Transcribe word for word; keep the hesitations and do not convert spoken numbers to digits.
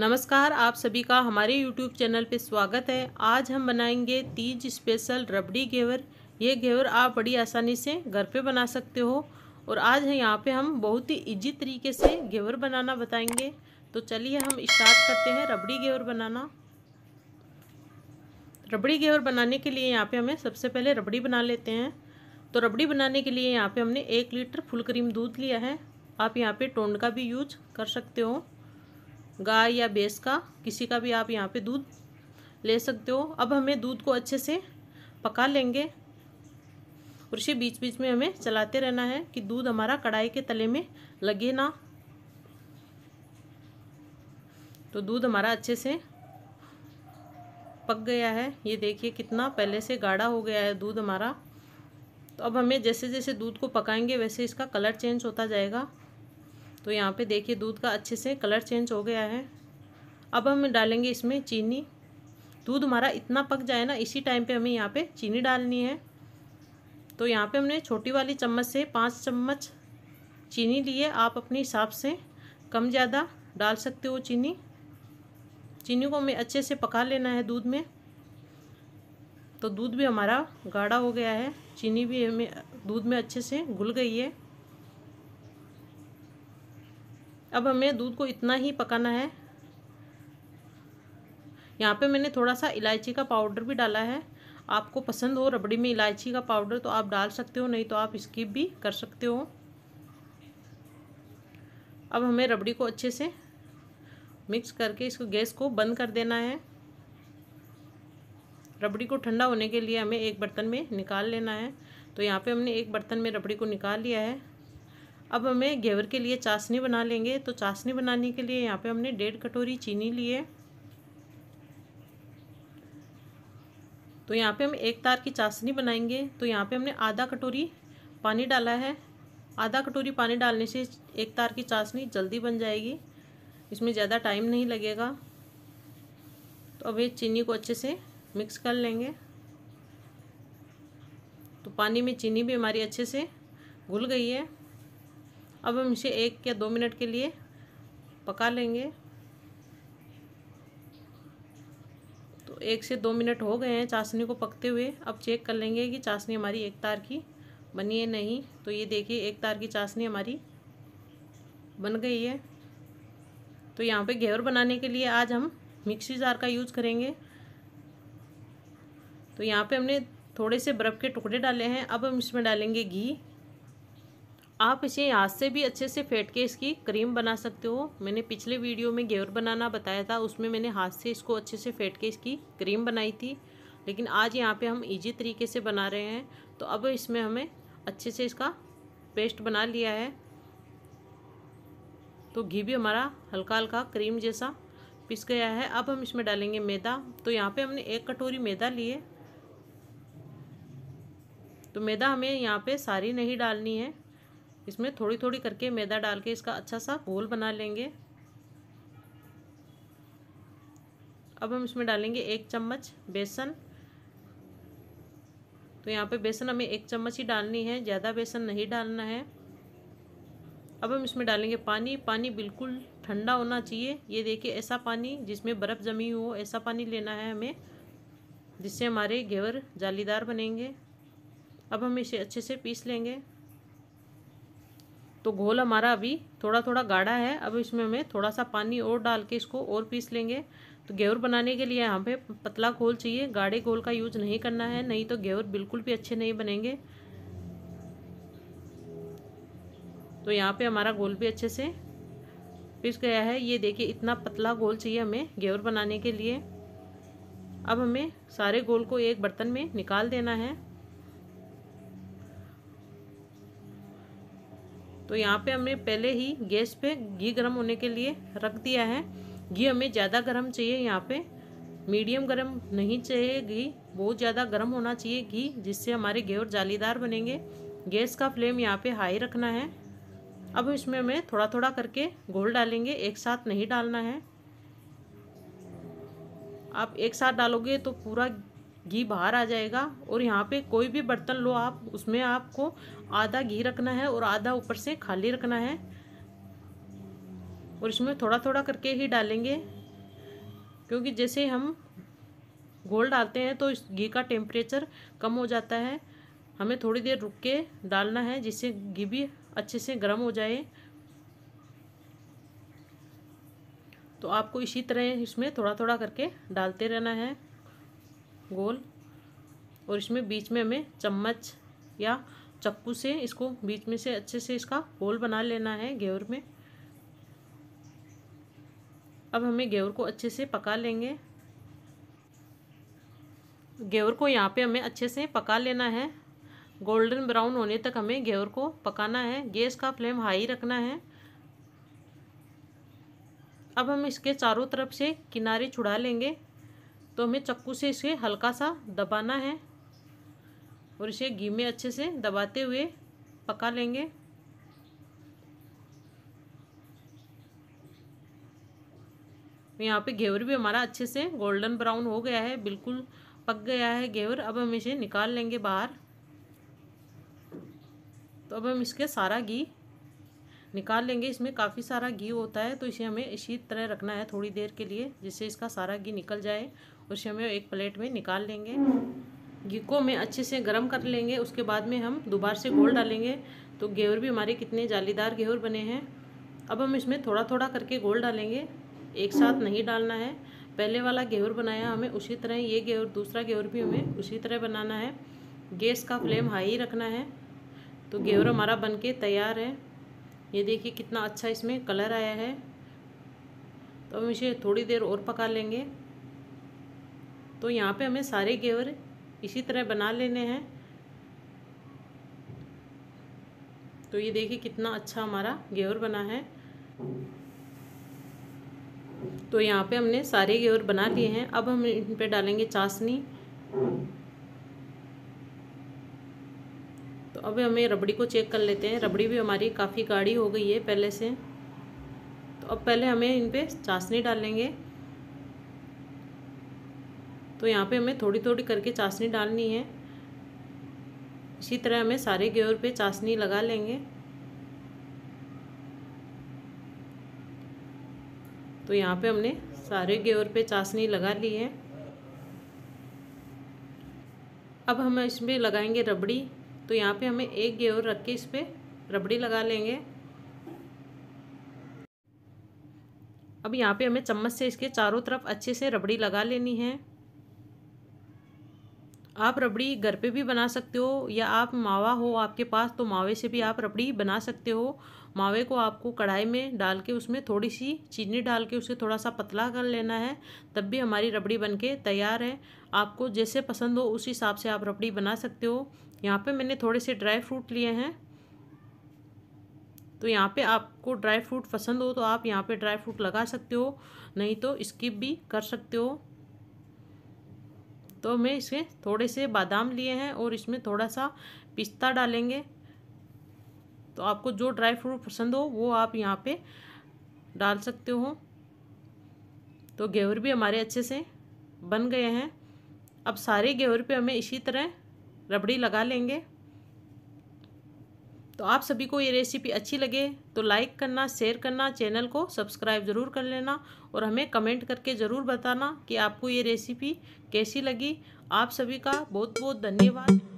नमस्कार, आप सभी का हमारे यूट्यूब चैनल पे स्वागत है। आज हम बनाएंगे तीज स्पेशल रबड़ी घेवर। ये घेवर आप बड़ी आसानी से घर पे बना सकते हो और आज है यहाँ पे हम बहुत ही इजी तरीके से घेवर बनाना बताएंगे। तो चलिए हम स्टार्ट करते हैं रबड़ी घेवर बनाना। रबड़ी घेवर बनाने के लिए यहाँ पे हमें सबसे पहले रबड़ी बना लेते हैं। तो रबड़ी बनाने के लिए यहाँ पर हमने एक लीटर फुल क्रीम दूध लिया है। आप यहाँ पर टोंड का भी यूज कर सकते हो, गाय या भैंस का, किसी का भी आप यहाँ पे दूध ले सकते हो। अब हमें दूध को अच्छे से पका लेंगे और इसे बीच बीच में हमें चलाते रहना है कि दूध हमारा कढ़ाई के तले में लगे ना। तो दूध हमारा अच्छे से पक गया है। ये देखिए कितना पहले से गाढ़ा हो गया है दूध हमारा। तो अब हमें जैसे जैसे दूध को पकाएंगे वैसे इसका कलर चेंज होता जाएगा। तो यहाँ पे देखिए दूध का अच्छे से कलर चेंज हो गया है। अब हम डालेंगे इसमें चीनी। दूध हमारा इतना पक जाए ना, इसी टाइम पे हमें यहाँ पे चीनी डालनी है। तो यहाँ पे हमने छोटी वाली चम्मच से पाँच चम्मच चीनी ली है। आप अपने हिसाब से कम ज़्यादा डाल सकते हो चीनी। चीनी को हमें अच्छे से पका लेना है दूध में। तो दूध भी हमारा गाढ़ा हो गया है, चीनी भी हमें दूध में अच्छे से घुल गई है। अब हमें दूध को इतना ही पकाना है। यहाँ पे मैंने थोड़ा सा इलायची का पाउडर भी डाला है। आपको पसंद हो रबड़ी में इलायची का पाउडर तो आप डाल सकते हो, नहीं तो आप स्किप भी कर सकते हो। अब हमें रबड़ी को अच्छे से मिक्स करके इसको गैस को बंद कर देना है। रबड़ी को ठंडा होने के लिए हमें एक बर्तन में निकाल लेना है। तो यहाँ पे हमने एक बर्तन में रबड़ी को निकाल लिया है। अब हमें घेवर के लिए चाशनी बना लेंगे। तो चाशनी बनाने के लिए यहाँ पे हमने डेढ़ कटोरी चीनी ली है। तो यहाँ पे हम एक तार की चाशनी बनाएंगे। तो यहाँ पे हमने आधा कटोरी पानी डाला है। आधा कटोरी पानी डालने से एक तार की चाशनी जल्दी बन जाएगी, इसमें ज़्यादा टाइम नहीं लगेगा। तो अब ये चीनी को अच्छे से मिक्स कर लेंगे। तो पानी में चीनी भी हमारी अच्छे से घुल गई है। अब हम इसे एक या दो मिनट के लिए पका लेंगे। तो एक से दो मिनट हो गए हैं चाशनी को पकते हुए। अब चेक कर लेंगे कि चाशनी हमारी एक तार की बनी है नहीं। तो ये देखिए एक तार की चाशनी हमारी बन गई है। तो यहाँ पे घेवर बनाने के लिए आज हम मिक्सी जार का यूज़ करेंगे। तो यहाँ पे हमने थोड़े से बर्फ़ के टुकड़े डाले हैं। अब हम इसमें डालेंगे घी। आप इसे हाथ से भी अच्छे से फेंट के इसकी क्रीम बना सकते हो। मैंने पिछले वीडियो में घेवर बनाना बताया था, उसमें मैंने हाथ से इसको अच्छे से फेंट के इसकी क्रीम बनाई थी, लेकिन आज यहाँ पे हम इजी तरीके से बना रहे हैं। तो अब इसमें हमें अच्छे से इसका पेस्ट बना लिया है। तो घी भी हमारा हल्का हल्का क्रीम जैसा पिस गया है। अब हम इसमें डालेंगे मैदा। तो यहाँ पर हमने एक कटोरी मैदा लिए। तो मैदा हमें यहाँ पर सारी नहीं डालनी है, इसमें थोड़ी थोड़ी करके मैदा डाल के इसका अच्छा सा घोल बना लेंगे। अब हम इसमें डालेंगे एक चम्मच बेसन। तो यहाँ पे बेसन हमें एक चम्मच ही डालनी है, ज़्यादा बेसन नहीं डालना है। अब हम इसमें डालेंगे पानी। पानी बिल्कुल ठंडा होना चाहिए। ये देखिए ऐसा पानी जिसमें बर्फ़ जमी हो, ऐसा पानी लेना है हमें, जिससे हमारे घेवर जालीदार बनेंगे। अब हम इसे अच्छे से पीस लेंगे। तो घोल हमारा अभी थोड़ा थोड़ा गाढ़ा है। अब इसमें हमें थोड़ा सा पानी और डाल के इसको और पीस लेंगे। तो घेवर बनाने के लिए यहाँ पे पतला घोल चाहिए, गाढ़े घोल का यूज नहीं करना है, नहीं तो घेवर बिल्कुल भी अच्छे नहीं बनेंगे। तो यहाँ पे हमारा घोल भी अच्छे से पीस गया है। ये देखिए इतना पतला घोल चाहिए हमें घेवर बनाने के लिए। अब हमें सारे घोल को एक बर्तन में निकाल देना है। तो यहाँ पे हमने पहले ही गैस पे घी गर्म होने के लिए रख दिया है। घी हमें ज़्यादा गर्म चाहिए, यहाँ पे मीडियम गर्म नहीं चाहिए घी, बहुत ज़्यादा गर्म होना चाहिए घी, जिससे हमारे घेवर जालीदार बनेंगे। गैस का फ्लेम यहाँ पे हाई रखना है। अब इसमें हमें थोड़ा थोड़ा करके घोल डालेंगे, एक साथ नहीं डालना है। आप एक साथ डालोगे तो पूरा घी बाहर आ जाएगा। और यहाँ पे कोई भी बर्तन लो आप, उसमें आपको आधा घी रखना है और आधा ऊपर से खाली रखना है। और इसमें थोड़ा थोड़ा करके ही डालेंगे, क्योंकि जैसे हम घोल डालते हैं तो घी का टेम्परेचर कम हो जाता है। हमें थोड़ी देर रुक के डालना है जिससे घी भी अच्छे से गर्म हो जाए। तो आपको इसी तरह इसमें थोड़ा थोड़ा करके डालते रहना है घोल, और इसमें बीच में हमें चम्मच या चक्कू से इसको बीच में से अच्छे से इसका घोल बना लेना है घेवर में। अब हमें घेवर को अच्छे से पका लेंगे। घेवर को यहाँ पे हमें अच्छे से पका लेना है। गोल्डन ब्राउन होने तक हमें घेवर को पकाना है। गैस का फ्लेम हाई रखना है। अब हम इसके चारों तरफ से किनारे छुड़ा लेंगे। तो हमें चक्कू से इसे हल्का सा दबाना है और इसे घी में अच्छे से दबाते हुए पका लेंगे। यहाँ पे घेवर भी हमारा अच्छे से गोल्डन ब्राउन हो गया है, बिल्कुल पक गया है घेवर। अब हम इसे निकाल लेंगे बाहर। तो अब हम इसके सारा घी निकाल लेंगे। इसमें काफ़ी सारा घी होता है तो इसे हमें इसी तरह रखना है थोड़ी देर के लिए, जिससे इसका सारा घी निकल जाए। उसे हमें एक प्लेट में निकाल लेंगे। घी को हमें अच्छे से गर्म कर लेंगे। उसके बाद में हम दोबारा से घोल डालेंगे। तो घेवर भी हमारे कितने जालीदार घेवर बने हैं। अब हम इसमें थोड़ा थोड़ा करके घोल डालेंगे, एक साथ नहीं डालना है। पहले वाला घेवर बनाया हमें उसी तरह ये घेवर, दूसरा घेवर भी हमें उसी तरह बनाना है। गैस का फ्लेम हाई रखना है। तो घेवर हमारा बनके तैयार है। ये देखिए कितना अच्छा इसमें कलर आया है। तो हम इसे थोड़ी देर और पका लेंगे। तो यहाँ पे हमें सारे घेवर इसी तरह बना लेने हैं। तो ये देखिए कितना अच्छा हमारा घेवर बना है। तो यहाँ पे हमने सारे घेवर बना लिए हैं। अब हम इन पे डालेंगे चाशनी। तो अब हमें रबड़ी को चेक कर लेते हैं। रबड़ी भी हमारी काफ़ी गाढ़ी हो गई है पहले से। तो अब पहले हमें इन पे चाशनी डालेंगे। तो यहाँ पे हमें थोड़ी थोड़ी करके चाशनी डालनी है। इसी तरह हमें सारे घेवर पे चाशनी लगा लेंगे। तो यहाँ पे हमने सारे घेवर पे चाशनी लगा ली है। अब हम इसमें लगाएंगे रबड़ी। तो यहाँ पे हमें एक घेवर रख के इस पे रबड़ी लगा लेंगे। अब यहाँ पे हमें चम्मच से इसके चारों तरफ अच्छे से रबड़ी लगा लेनी है। आप रबड़ी घर पे भी बना सकते हो, या आप मावा हो आपके पास तो मावे से भी आप रबड़ी बना सकते हो। मावे को आपको कढ़ाई में डाल के उसमें थोड़ी सी चीनी डाल के उसे थोड़ा सा पतला कर लेना है, तब भी हमारी रबड़ी बनके तैयार है। आपको जैसे पसंद हो उस हिसाब से आप रबड़ी बना सकते हो। यहाँ पे मैंने थोड़े से ड्राई फ्रूट लिए हैं। तो यहाँ पे आपको ड्राई फ्रूट पसंद हो तो आप यहाँ पे ड्राई फ्रूट लगा सकते हो, नहीं तो स्किप भी कर सकते हो। तो मैं इसमें थोड़े से बादाम लिए हैं और इसमें थोड़ा सा पिस्ता डालेंगे। तो आपको जो ड्राई फ्रूट पसंद हो वो आप यहाँ पे डाल सकते हो। तो घेवर भी हमारे अच्छे से बन गए हैं। अब सारे घेवर पे हमें इसी तरह रबड़ी लगा लेंगे। तो आप सभी को ये रेसिपी अच्छी लगे तो लाइक करना, शेयर करना, चैनल को सब्सक्राइब ज़रूर कर लेना, और हमें कमेंट करके ज़रूर बताना कि आपको ये रेसिपी कैसी लगी। आप सभी का बहुत बहुत धन्यवाद।